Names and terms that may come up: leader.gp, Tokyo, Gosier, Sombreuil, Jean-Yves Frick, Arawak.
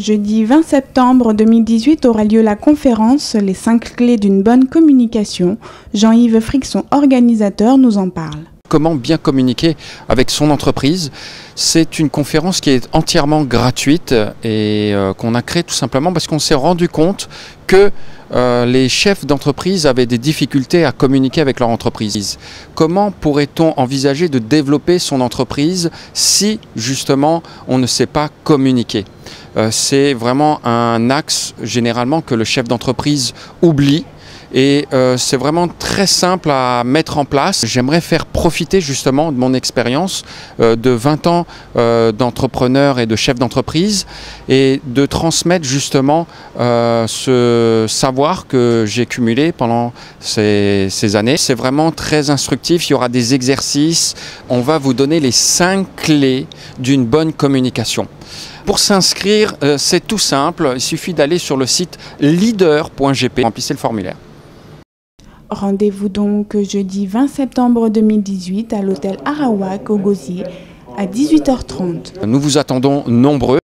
Jeudi 20 septembre 2018 aura lieu la conférence « Les 5 clés d'une bonne communication ». Jean-Yves Frick, son organisateur, nous en parle. Comment bien communiquer avec son entreprise. C'est une conférence qui est entièrement gratuite et qu'on a créée tout simplement parce qu'on s'est rendu compte que les chefs d'entreprise avaient des difficultés à communiquer avec leur entreprise. Comment pourrait-on envisager de développer son entreprise si justement on ne sait pas communiquer? C'est vraiment un axe généralement que le chef d'entreprise oublie. Et c'est vraiment très simple à mettre en place. J'aimerais faire profiter justement de mon expérience de 20 ans d'entrepreneur et de chef d'entreprise et de transmettre justement ce savoir que j'ai cumulé pendant ces années. C'est vraiment très instructif, il y aura des exercices. On va vous donner les 5 clés d'une bonne communication. Pour s'inscrire, c'est tout simple, il suffit d'aller sur le site leader.gp, remplissez le formulaire. Rendez-vous donc jeudi 20 septembre 2018 à l'hôtel Arawak au Gosier à 18h30. Nous vous attendons nombreux.